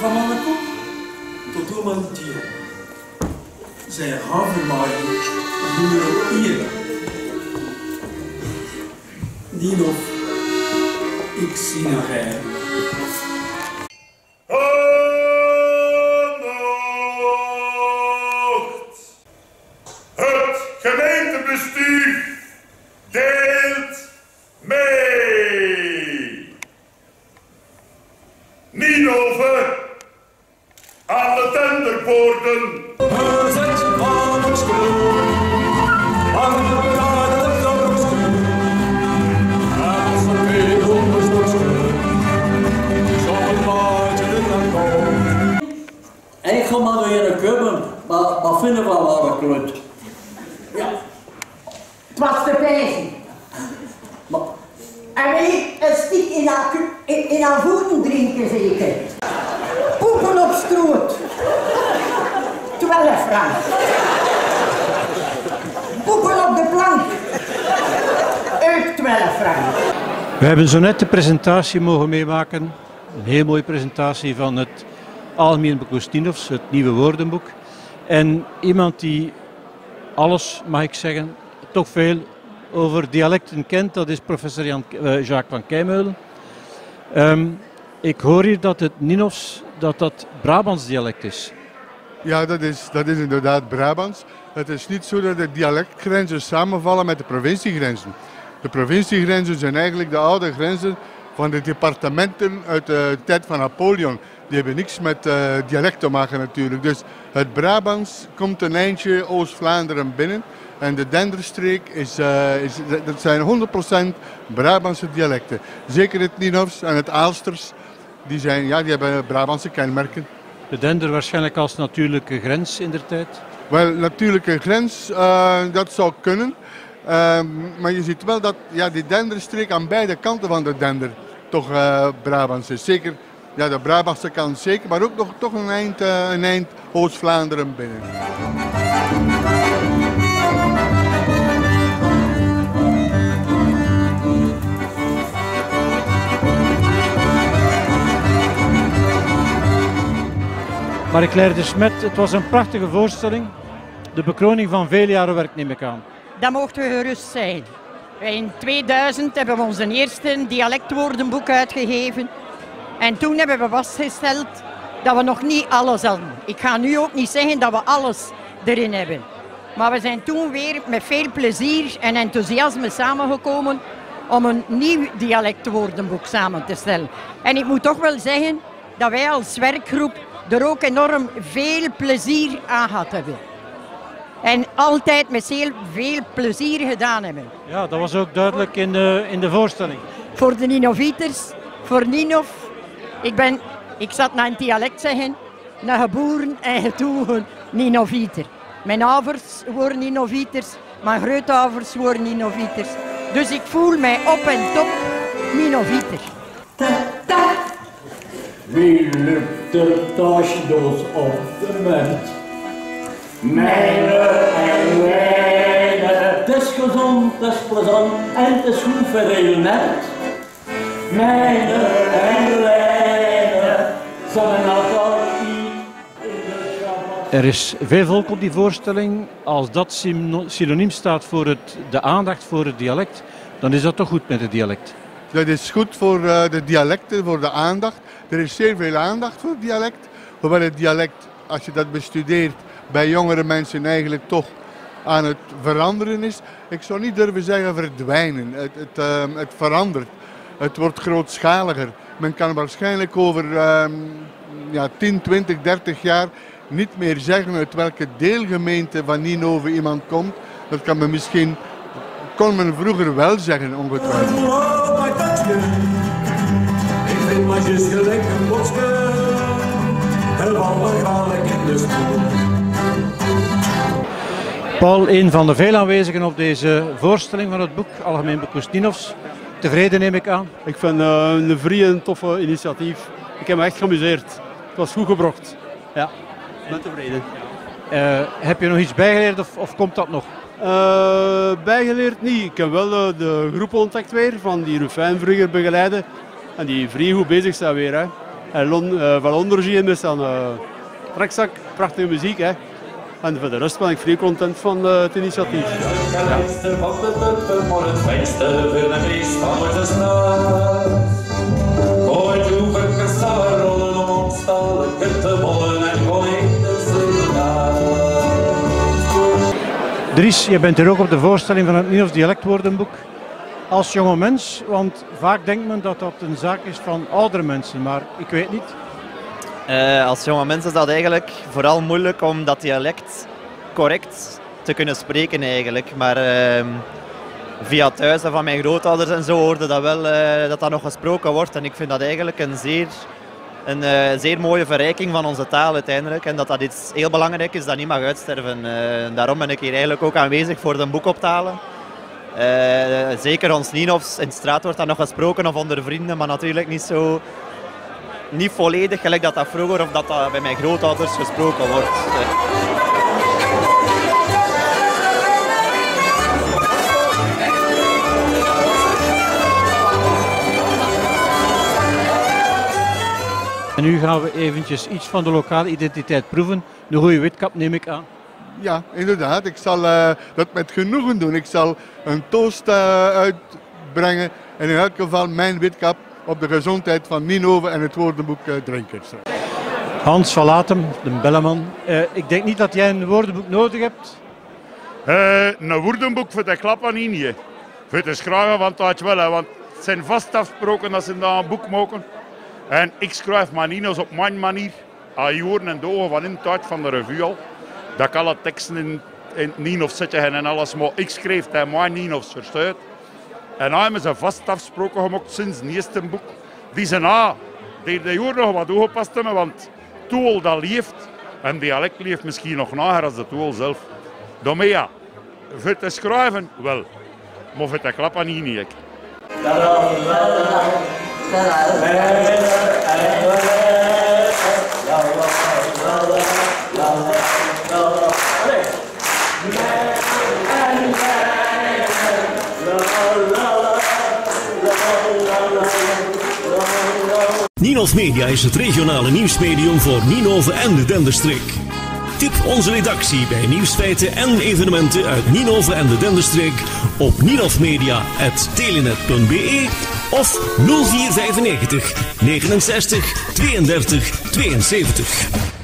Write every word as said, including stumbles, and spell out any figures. Van mannenkoek tot romantier. Zij haven mij door hier. Ninof, ik zie naar haar. We hebben zo net de presentatie mogen meemaken, een heel mooie presentatie van het Algemieën Bekoest Ninofs, het nieuwe woordenboek. En iemand die alles, mag ik zeggen, toch veel over dialecten kent, dat is professor Jan, uh, Jacques van Keimeulen. Um, ik hoor hier dat het Ninofs, dat dat Brabants dialect is. Ja, dat is, dat is inderdaad Brabants. Het is niet zo dat de dialectgrenzen samenvallen met de provinciegrenzen. De provinciegrenzen zijn eigenlijk de oude grenzen van de departementen uit de tijd van Napoleon. Die hebben niks met uh, dialect te maken natuurlijk. Dus het Brabants komt een eindje Oost-Vlaanderen binnen. En de Denderstreek, is, uh, is, dat zijn honderd procent Brabantse dialecten. Zeker het Ninofs en het Aalsters, die, zijn, ja, die hebben Brabantse kenmerken. De Dender waarschijnlijk als natuurlijke grens in de tijd? Wel, natuurlijke grens, uh, dat zou kunnen. Uh, maar je ziet wel dat ja, die Denderstreek aan beide kanten van de Dender toch uh, Brabants is. Zeker ja, de Brabantse kant zeker, maar ook nog toch een eind, uh, een eind Oost-Vlaanderen binnen. Marie-Claire de Smet, het was een prachtige voorstelling. De bekroning van vele jaren werk neem ik aan. Dat mochten we gerust zijn. In tweeduizend hebben we ons eerste dialectwoordenboek uitgegeven. En toen hebben we vastgesteld dat we nog niet alles hadden. Ik ga nu ook niet zeggen dat we alles erin hebben. Maar we zijn toen weer met veel plezier en enthousiasme samengekomen om een nieuw dialectwoordenboek samen te stellen. En ik moet toch wel zeggen dat wij als werkgroep er ook enorm veel plezier aan gehad hebben. En altijd met heel veel plezier gedaan hebben. Ja, dat was ook duidelijk in de, in de voorstelling. Voor de Ninovieters, voor Ninof. Ik ben, ik zat naar een dialect zeggen, naar geboren en getogen Ninovieter. Mijn ouders worden Ninovieters, mijn grootouders worden Ninovieters. Dus ik voel mij op en top Ninovieter. Wie lukt de tasdoos op de mens? Mijne en wijne, het is gezond, het is plezant en het is goed verregeld. Mijne en wijne, zijn altijd in de Shabbat. Er is veel volk op die voorstelling. Als dat synoniem staat voor het, de aandacht voor het dialect, dan is dat toch goed met het dialect? Dat is goed voor de dialecten, voor de aandacht. Er is zeer veel aandacht voor het dialect. Hoewel het dialect, als je dat bestudeert, bij jongere mensen eigenlijk toch aan het veranderen is. Ik zou niet durven zeggen verdwijnen. Het, het, uh, het verandert. Het wordt grootschaliger. Men kan waarschijnlijk over uh, ja, tien, twintig, dertig jaar niet meer zeggen uit welke deelgemeente van Ninove iemand komt. Dat kan men misschien, kon men vroeger wel zeggen ongetwijfeld. Oh, mijn tatje. Ik vind maar just gelijk een bosje. Heel vallig haal ik in de school. Paul, een van de veel aanwezigen op deze voorstelling van het boek Algemieën Bekoest Ninofs. Tevreden neem ik aan? Ik vind uh, een vrije en toffe initiatief. Ik heb me echt geamuseerd. Het was goed gebracht. Ja, ik ben tevreden. Uh, heb je nog iets bijgeleerd of, of komt dat nog? Uh, bijgeleerd niet. Ik heb wel uh, de groep ontdekt weer van die Rufijn vroeger begeleiden. En die vrij goed bezig zijn weer. Hè. En Lon, uh, van onderzien is dan uh, Trekzak, prachtige muziek. Hè. En voor de rest ben ik vrij content van uh, het initiatief. Dries, je bent hier ook op de voorstelling van het Ninofs dialectwoordenboek. Als jonge mens, want vaak denkt men dat dat een zaak is van oudere mensen, maar ik weet niet. Uh, als jonge mens is dat eigenlijk vooral moeilijk om dat dialect correct te kunnen spreken eigenlijk. Maar uh, via thuis en van mijn grootouders en zo hoorde dat wel uh, dat dat nog gesproken wordt. En ik vind dat eigenlijk een zeer, een uh, zeer mooie verrijking van onze taal uiteindelijk. En dat dat iets heel belangrijk is dat niet mag uitsterven. Uh, daarom ben ik hier eigenlijk ook aanwezig voor de boek op talen. Uh, zeker ons Ninofs, in de straat wordt dat nog gesproken of onder vrienden, maar natuurlijk niet zo, niet volledig gelijk dat dat vroeger of dat dat bij mijn grootouders gesproken wordt. En nu gaan we eventjes iets van de lokale identiteit proeven. De goede witkap neem ik aan. Ja, inderdaad. Ik zal uh, dat met genoegen doen. Ik zal een toast uh, uitbrengen en in elk geval mijn witkap op de gezondheid van Ninove en het woordenboek uh, Drinkers. Hans van Latem, de belleman. Uh, ik denk niet dat jij een woordenboek nodig hebt. Uh, een woordenboek voor de klappen niet. Hè. Voor de schrijven van het wel. Hè, want het zijn vast afgesproken dat ze daar een boek maken. En ik schrijf mijn Nino's op mijn manier. Aan joren en dogen van in de tijd van de revue al. Dat ik alle teksten in, in het Ninofs zetten en alles, maar ik schreef dat mijn Ninofs verstuit. En hij is een vast afsproken gemaakt sinds het eerste boek. Die zijn A, die de jaren nog wat toegepast hebben, want tool dat leeft. En dialect leeft misschien nog nager als de tool zelf. Daarmee ja, voor te schrijven wel, maar voor te klappen niet, niet. Ninofmedia is het regionale nieuwsmedium voor Ninove en de Denderstreek. Tip onze redactie bij nieuwsfeiten en evenementen uit Ninove en de Denderstreek op ninofmedia punt telenet punt be of nul vier vijfennegentig negenenzestig tweeëndertig tweeënzeventig.